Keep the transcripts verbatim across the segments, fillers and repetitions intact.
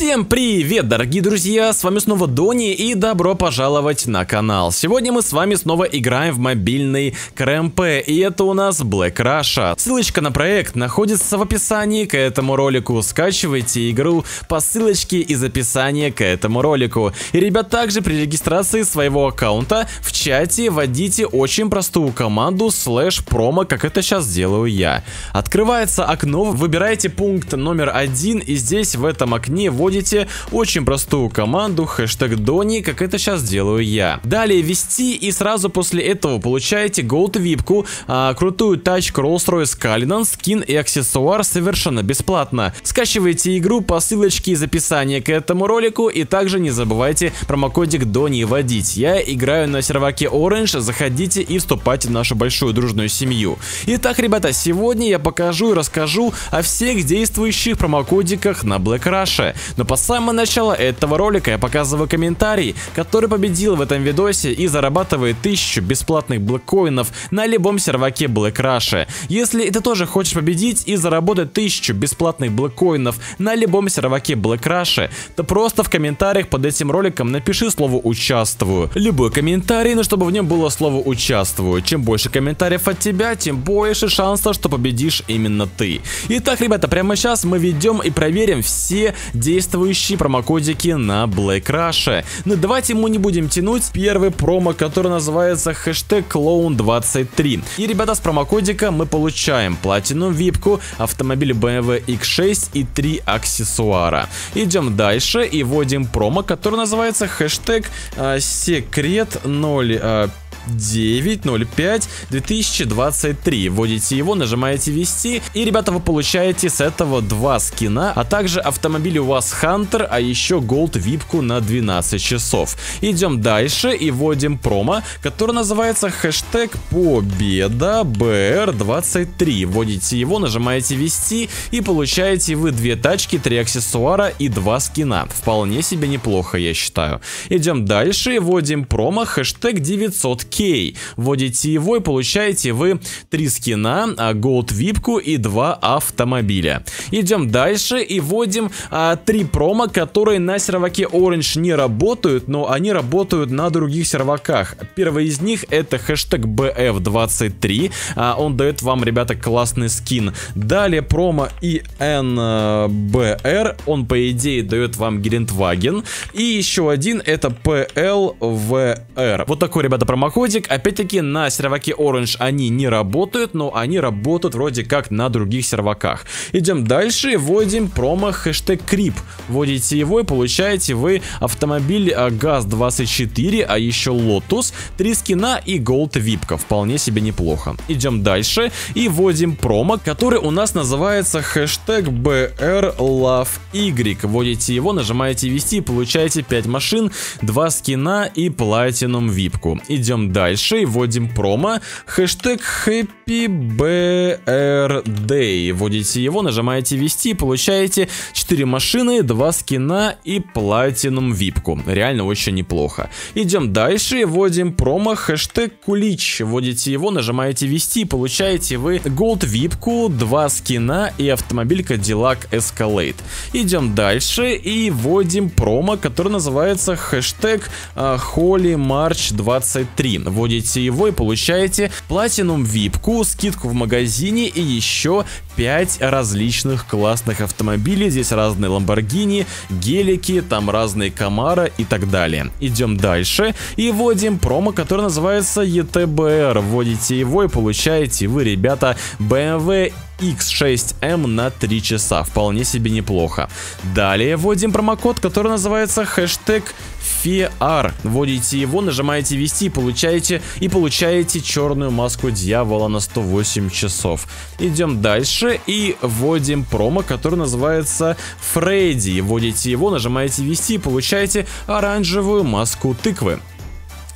Всем привет, дорогие друзья, с вами снова Донни и добро пожаловать на канал. Сегодня мы с вами снова играем в мобильный Си Ар Эм Пи, и это у нас Black Russia. Ссылочка на проект находится в описании к этому ролику, скачивайте игру по ссылочке из описания к этому ролику. И, ребят, также при регистрации своего аккаунта в чате вводите очень простую команду слэш промо, как это сейчас делаю я. Открывается окно, выбираете пункт номер один и здесь в этом окне вводите очень простую команду хэштег Донни, как это сейчас делаю я. Далее ввести и сразу после этого получаете голд випку, а, крутую тачку Rolls Royce Calinan, скин и аксессуар совершенно бесплатно. Скачивайте игру по ссылочке из описания к этому ролику и также не забывайте промокодик Донни вводить. Я играю на серваке Orange, заходите и вступайте в нашу большую дружную семью. Итак, ребята, сегодня я покажу и расскажу о всех действующих промокодиках на Black Russia. Но по самому началу этого ролика я показываю комментарий, который победил в этом видосе и зарабатывает тысячу бесплатных блэккоинов на любом серваке Black Russia. Если и ты тоже хочешь победить и заработать тысячу бесплатных блэккоинов на любом серваке Black Russia, то просто в комментариях под этим роликом напиши слово «участвую». Любой комментарий, но чтобы в нем было слово «участвую». Чем больше комментариев от тебя, тем больше шансов, что победишь именно ты. Итак, ребята, прямо сейчас мы ведем и проверим все действия действующие промокодики на Black Russia. Но давайте мы не будем тянуть. Первый промо, который называется хэштег клоун двадцать три. И, ребята, с промокодика мы получаем платину випку, автомобиль бэ эм вэ икс шесть и три аксессуара. Идем дальше и вводим промо, который называется хэштег а, секрет ноль девять ноль пять две тысячи двадцать три. Вводите его, нажимаете ввести, и, ребята, вы получаете с этого два скина, а также автомобиль у вас Hunter, а еще голд випку на двенадцать часов. Идем дальше и вводим промо, который называется хэштег победа бэ эр двадцать три. Вводите его, нажимаете ввести и получаете вы две тачки, три аксессуара и два скина. Вполне себе неплохо, я считаю. Идем дальше и вводим промо хэштег девятьсот. Вводите его и получаете вы три скина, голд випку и два автомобиля. Идем дальше и вводим а, три промо, которые на серваке Orange не работают, но они работают на других серваках. Первый из них это хэштег бэ эф двадцать три, а, он дает вам, ребята, классный скин. Далее промо и эн бэ эр, он по идее дает вам Гелендваген. И еще один это пэ эл вэ эр. Вот такой, ребята, промокод. Опять-таки на серваке Orange они не работают, но они работают вроде как на других серваках. Идем дальше и вводим промо хэштег крип. Вводите его и получаете вы автомобиль газ двадцать четыре, а еще Lotus, три скина и голд випка. Вполне себе неплохо. Идем дальше и вводим промо, который у нас называется хэштег бэ эр лав игрек. Вводите его, нажимаете ввести и получаете пять машин, два скина и платинум випку. Идем дальше и вводим промо хэштег хэппи бэ эр дэй. Вводите его, нажимаете ввести и получаете четыре машины, два скина и платинум випку. Реально очень неплохо. Идем дальше и вводим промо хэштег кулич. Вводите его, нажимаете ввести и получаете вы голд випку, два скина и автомобиль Cadillac Escalade. Идем дальше и вводим промо, который называется хэштег холли марч двадцать три. Вводите его и получаете платинум випку, скидку в магазине и еще пять различных классных автомобилей. Здесь разные Lamborghini, гелики, там разные Camaro и так далее. Идем дальше и вводим промо, который называется и тэ бэ эр. Вводите его и получаете вы, ребята, бэ эм вэ икс шесть эм на три часа. Вполне себе неплохо. Далее вводим промокод, который называется хэштег эф и эй ар. Вводите его, нажимаете ввести и получаете, и получаете черную маску дьявола на сто восемь часов. Идем дальше и вводим промо, который называется Фредди. Вводите его, нажимаете ввести и получаете оранжевую маску тыквы.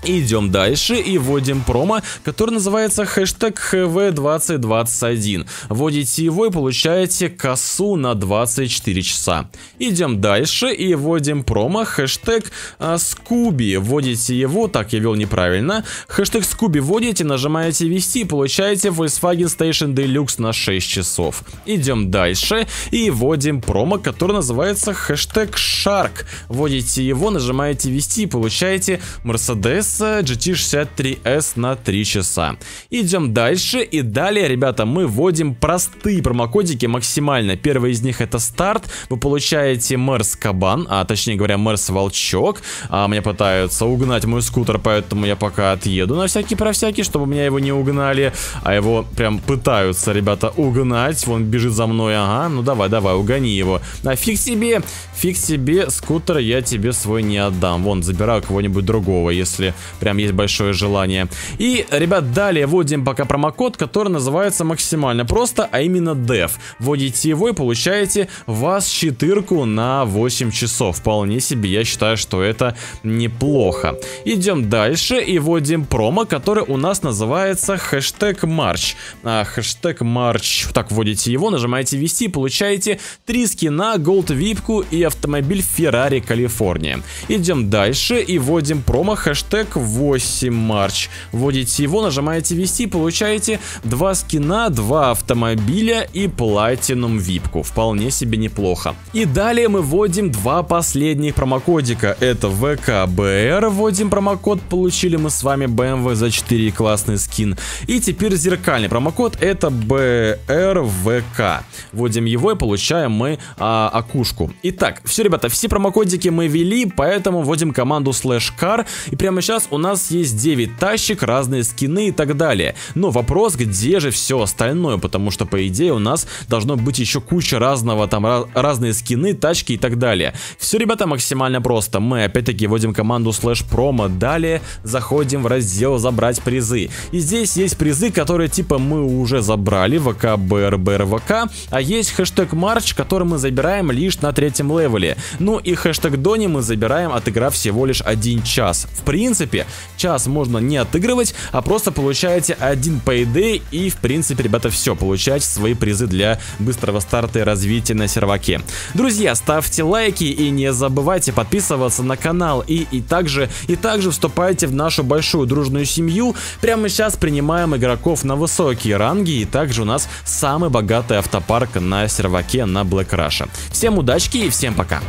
Идем дальше и вводим промо, который называется хэштег эйч ви двадцать двадцать один. Вводите его и получаете кассу на двадцать четыре часа. Идем дальше и вводим промо хэштег Скуби. Вводите его, так я вел неправильно. Хэштег Скуби вводите, нажимаете ввести и получаете Volkswagen Station Deluxe на шесть часов. Идем дальше и вводим промо, который называется хэштег Shark. Вводите его, нажимаете ввести и получаете Mercedes джи ти шестьдесят три эс на три часа. Идем дальше, и далее, ребята, мы вводим простые промокодики максимально. Первый из них это старт. Вы получаете Мерс Кабан, а точнее говоря, Мерс Волчок. А мне пытаются угнать мой скутер, поэтому я пока отъеду на всякий про всякий, чтобы меня его не угнали. А его прям пытаются, ребята, угнать. Вон бежит за мной, ага, ну давай, давай, угони его. А фиг тебе, фиг тебе, скутер, я тебе свой не отдам. Вон, забираю кого-нибудь другого, если прям есть большое желание. И, ребят, далее вводим пока промокод, который называется максимально просто, а именно дев. Вводите его и получаете вас четырку на восемь часов. Вполне себе, я считаю, что это неплохо. Идем дальше и вводим промо, который у нас называется хэштег Марч. А, хэштег Марч. Так, вводите его, нажимаете ввести и получаете три скина, Голд Випку и автомобиль Ferrari California. Идем дальше и вводим промо хэштег восемь марч. Вводите его, нажимаете ввести, получаете два скина, два автомобиля и платинум випку. Вполне себе неплохо. И далее мы вводим два последних промокодика. Это вэ ка бэ эр. Вводим промокод. Получили мы с вами бэ эм вэ зет четыре, классный скин. И теперь зеркальный промокод. Это бэ эр вэ ка. Вводим его и получаем мы а, окушку. Итак, все, ребята, все промокодики мы ввели, поэтому вводим команду слэш кар. И прямо сейчас у нас есть девять тачек, разные скины и так далее. Но вопрос, где же все остальное? Потому что, по идее, у нас должно быть еще куча разного, там раз, разные скины, тачки и так далее. Все, ребята, максимально просто. Мы опять-таки вводим команду слэш промо. Далее заходим в раздел забрать призы. И здесь есть призы, которые типа мы уже забрали, вэ ка бэ эр бэ эр вэ ка. А есть хэштег Марч, который мы забираем лишь на третьем левеле. Ну и хэштег Донни мы забираем, отыграв всего лишь один час. В принципе, час можно не отыгрывать, а просто получаете один payday и, в принципе, ребята, все, получаете свои призы для быстрого старта и развития на серваке. Друзья, ставьте лайки и не забывайте подписываться на канал и, и, также, и также вступайте в нашу большую дружную семью. Прямо сейчас принимаем игроков на высокие ранги, и также у нас самый богатый автопарк на серваке на Black Russia. Всем удачки и всем пока!